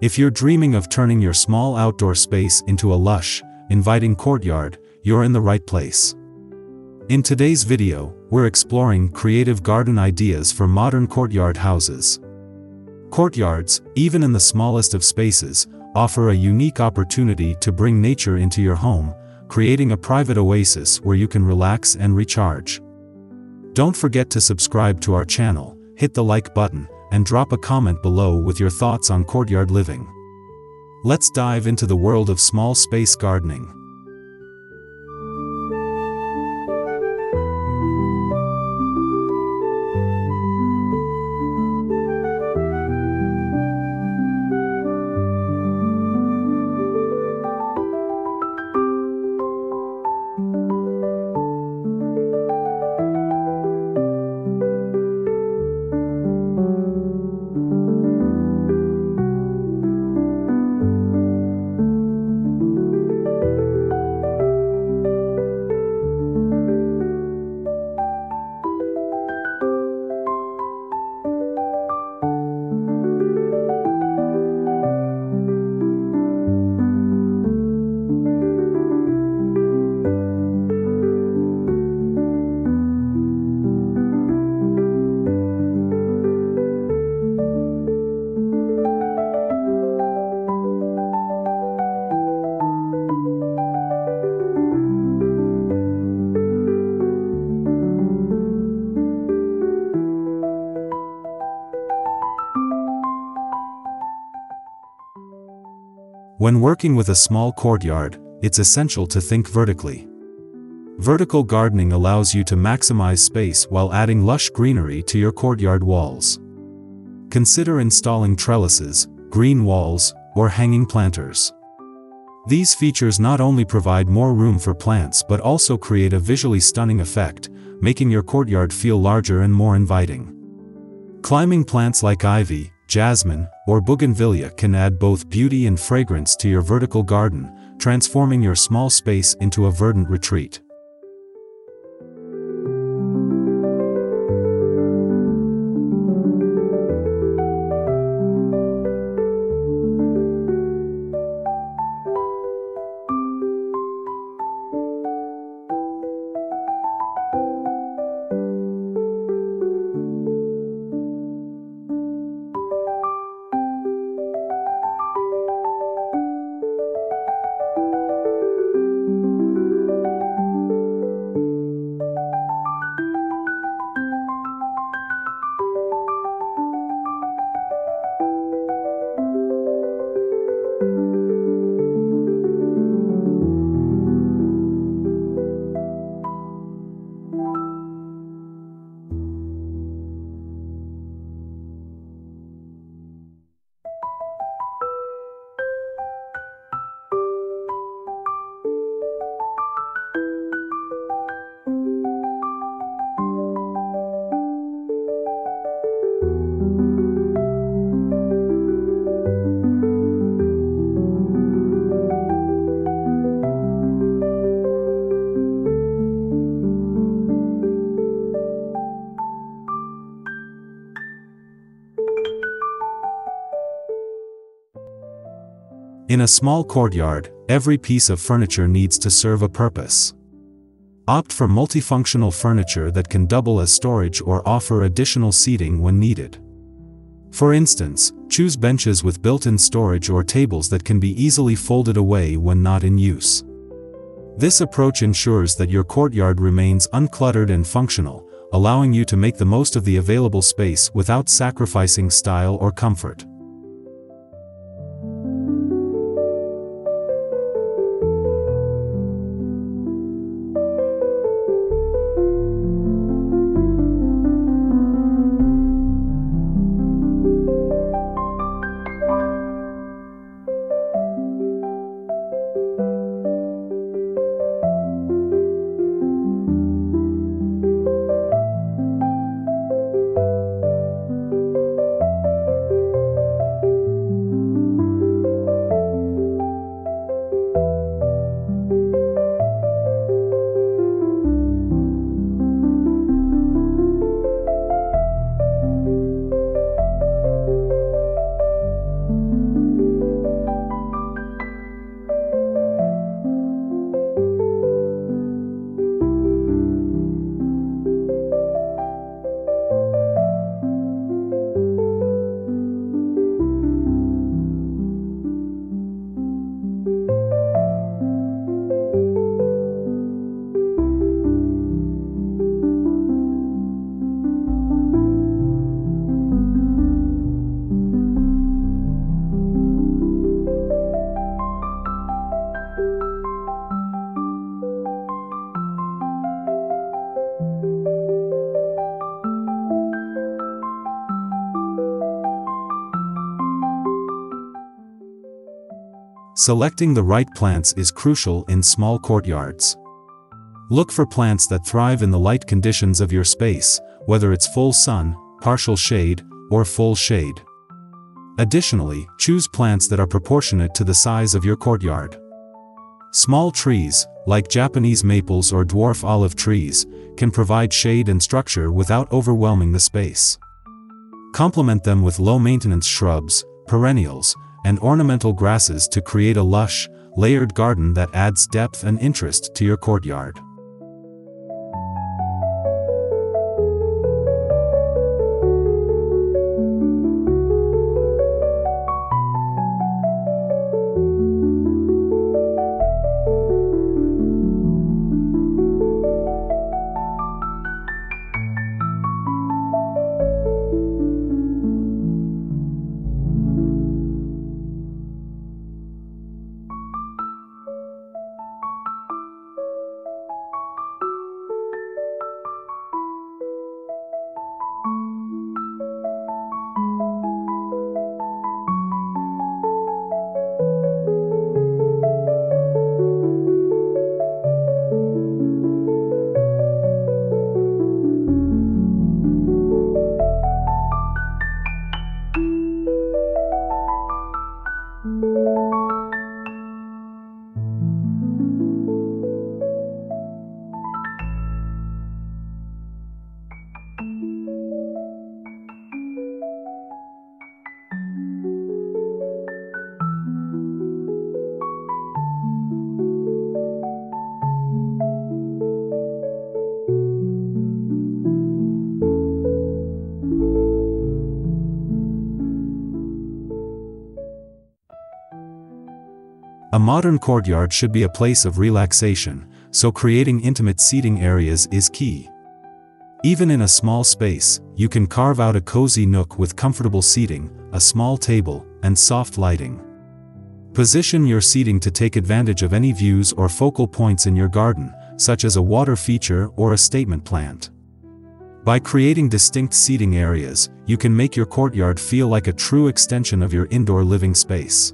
If you're dreaming of turning your small outdoor space into a lush, inviting courtyard, you're in the right place. In today's video, we're exploring creative garden ideas for modern courtyard houses. Courtyards, even in the smallest of spaces, offer a unique opportunity to bring nature into your home, creating a private oasis where you can relax and recharge. Don't forget to subscribe to our channel, hit the like button, and drop a comment below with your thoughts on courtyard living. Let's dive into the world of small space gardening. When working with a small courtyard, it's essential to think vertically. Vertical gardening allows you to maximize space while adding lush greenery to your courtyard walls. Consider installing trellises, green walls, or hanging planters. These features not only provide more room for plants but also create a visually stunning effect, making your courtyard feel larger and more inviting. Climbing plants like ivy, jasmine, or bougainvillea can add both beauty and fragrance to your vertical garden, transforming your small space into a verdant retreat. In a small courtyard, every piece of furniture needs to serve a purpose. Opt for multifunctional furniture that can double as storage or offer additional seating when needed. For instance, choose benches with built-in storage or tables that can be easily folded away when not in use. This approach ensures that your courtyard remains uncluttered and functional, allowing you to make the most of the available space without sacrificing style or comfort. Selecting the right plants is crucial in small courtyards. Look for plants that thrive in the light conditions of your space, whether it's full sun, partial shade, or full shade. Additionally, choose plants that are proportionate to the size of your courtyard. Small trees, like Japanese maples or dwarf olive trees, can provide shade and structure without overwhelming the space. Complement them with low-maintenance shrubs, perennials, and ornamental grasses to create a lush, layered garden that adds depth and interest to your courtyard. A modern courtyard should be a place of relaxation, so creating intimate seating areas is key. Even in a small space, you can carve out a cozy nook with comfortable seating, a small table, and soft lighting. Position your seating to take advantage of any views or focal points in your garden, such as a water feature or a statement plant. By creating distinct seating areas, you can make your courtyard feel like a true extension of your indoor living space.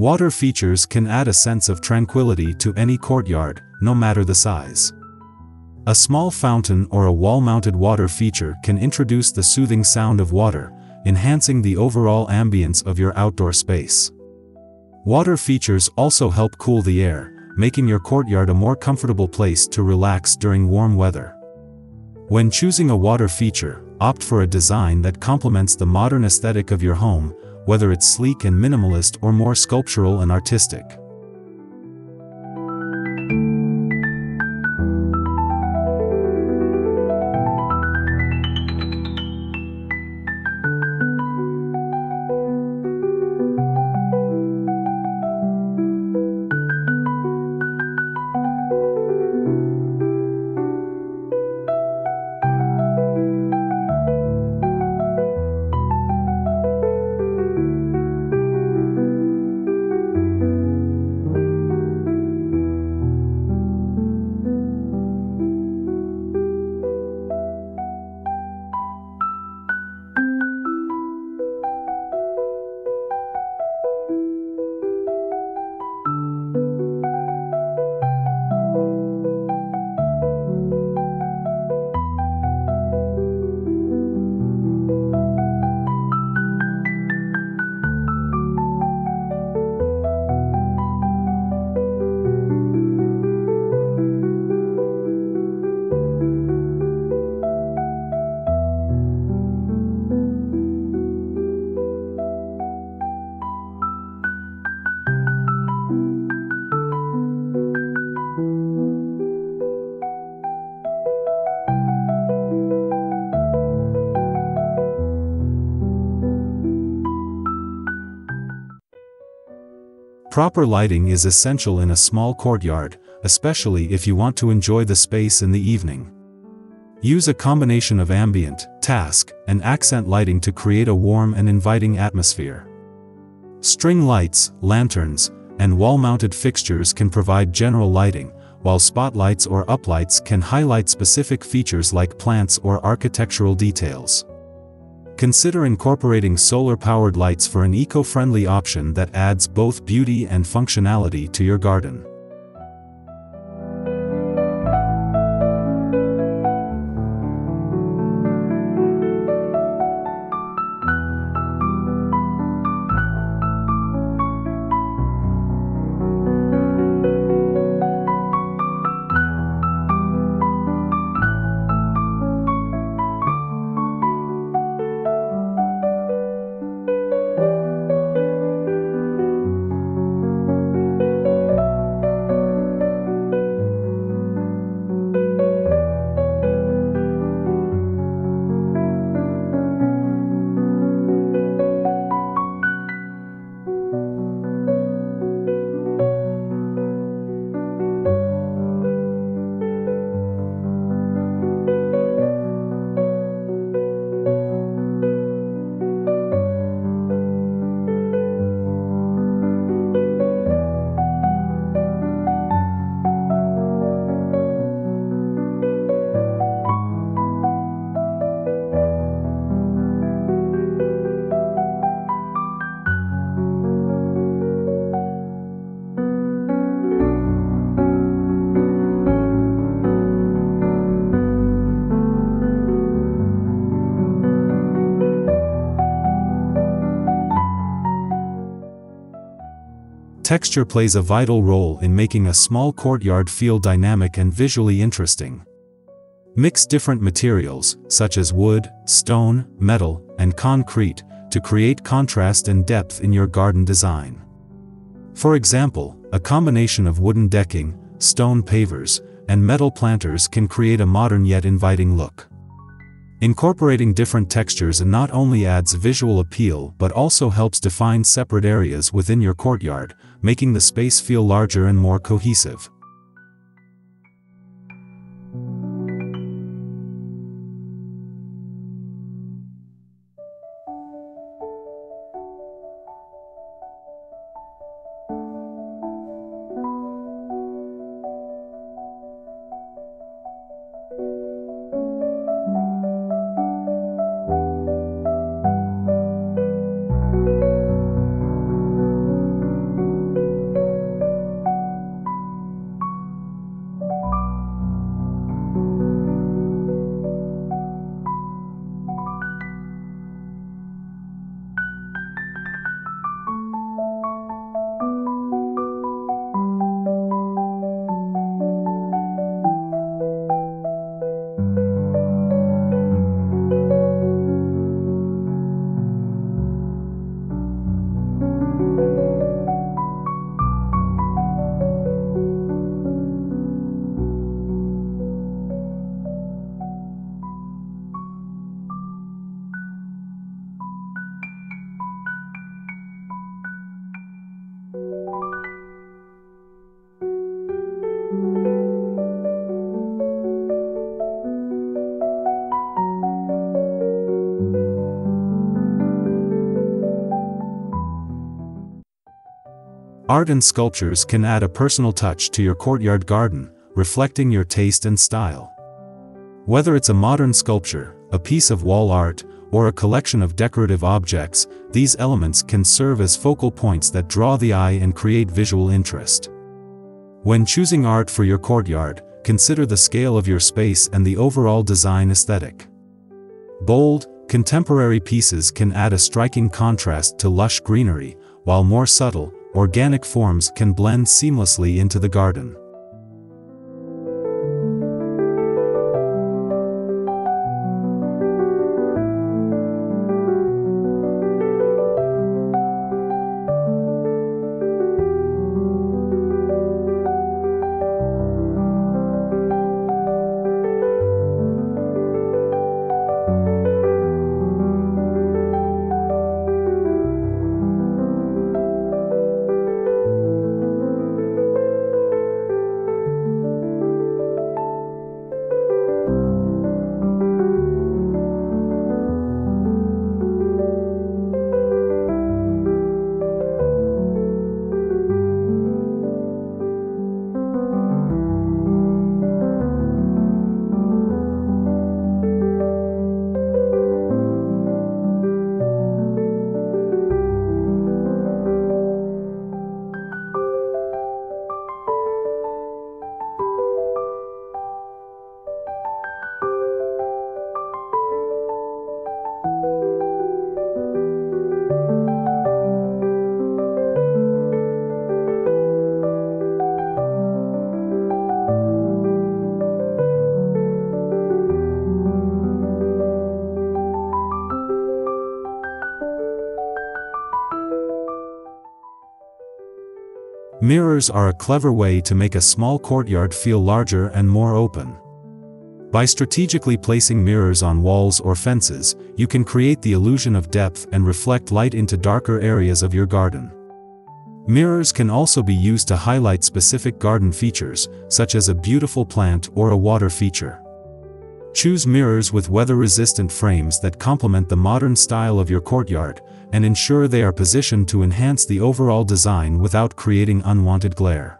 Water features can add a sense of tranquility to any courtyard, no matter the size. A small fountain or a wall-mounted water feature can introduce the soothing sound of water, enhancing the overall ambience of your outdoor space. Water features also help cool the air, making your courtyard a more comfortable place to relax during warm weather. When choosing a water feature, opt for a design that complements the modern aesthetic of your home, whether it's sleek and minimalist or more sculptural and artistic. Proper lighting is essential in a small courtyard, especially if you want to enjoy the space in the evening. Use a combination of ambient, task, and accent lighting to create a warm and inviting atmosphere. String lights, lanterns, and wall-mounted fixtures can provide general lighting, while spotlights or uplights can highlight specific features like plants or architectural details. Consider incorporating solar-powered lights for an eco-friendly option that adds both beauty and functionality to your garden. Texture plays a vital role in making a small courtyard feel dynamic and visually interesting. Mix different materials, such as wood, stone, metal, and concrete, to create contrast and depth in your garden design. For example, a combination of wooden decking, stone pavers, and metal planters can create a modern yet inviting look. Incorporating different textures not only adds visual appeal but also helps define separate areas within your courtyard, making the space feel larger and more cohesive. Art and sculptures can add a personal touch to your courtyard garden, reflecting your taste and style. Whether it's a modern sculpture, a piece of wall art, or a collection of decorative objects, these elements can serve as focal points that draw the eye and create visual interest. When choosing art for your courtyard, consider the scale of your space and the overall design aesthetic. Bold, contemporary pieces can add a striking contrast to lush greenery, while more subtle, organic forms can blend seamlessly into the garden. Mirrors are a clever way to make a small courtyard feel larger and more open. By strategically placing mirrors on walls or fences, you can create the illusion of depth and reflect light into darker areas of your garden. Mirrors can also be used to highlight specific garden features, such as a beautiful plant or a water feature. Choose mirrors with weather-resistant frames that complement the modern style of your courtyard, and ensure they are positioned to enhance the overall design without creating unwanted glare.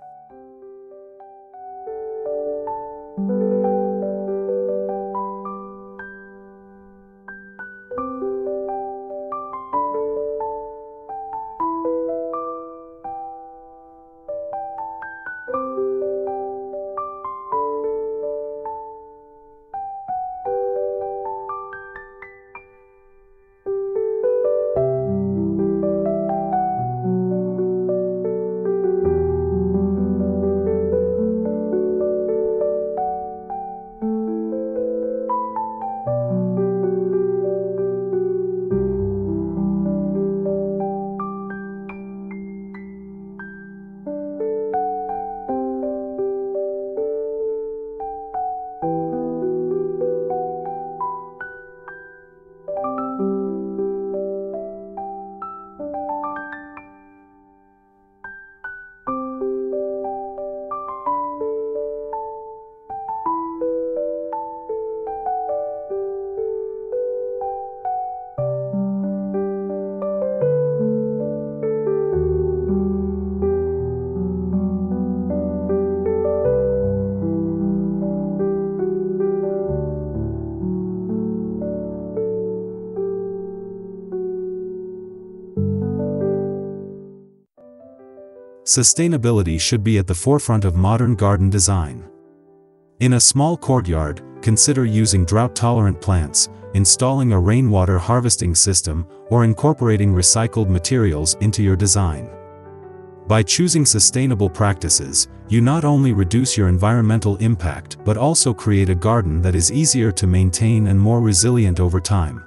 Sustainability should be at the forefront of modern garden design. In a small courtyard, consider using drought-tolerant plants, installing a rainwater harvesting system, or incorporating recycled materials into your design. By choosing sustainable practices, you not only reduce your environmental impact but also create a garden that is easier to maintain and more resilient over time.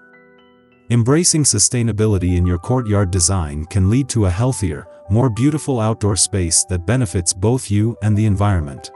Embracing sustainability in your courtyard design can lead to a healthier, more beautiful outdoor space that benefits both you and the environment.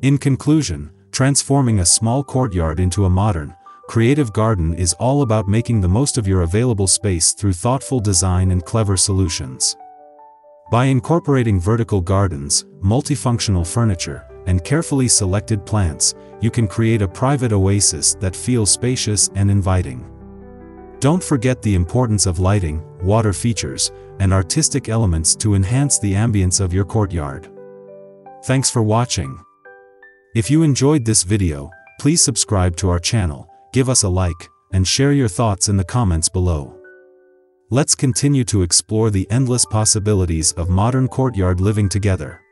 In conclusion, transforming a small courtyard into a modern, creative garden is all about making the most of your available space through thoughtful design and clever solutions. By incorporating vertical gardens, multifunctional furniture, and carefully selected plants, you can create a private oasis that feels spacious and inviting. Don't forget the importance of lighting, water features, and artistic elements to enhance the ambience of your courtyard. Thanks for watching. If you enjoyed this video, please subscribe to our channel, give us a like, and share your thoughts in the comments below. Let's continue to explore the endless possibilities of modern courtyard living together.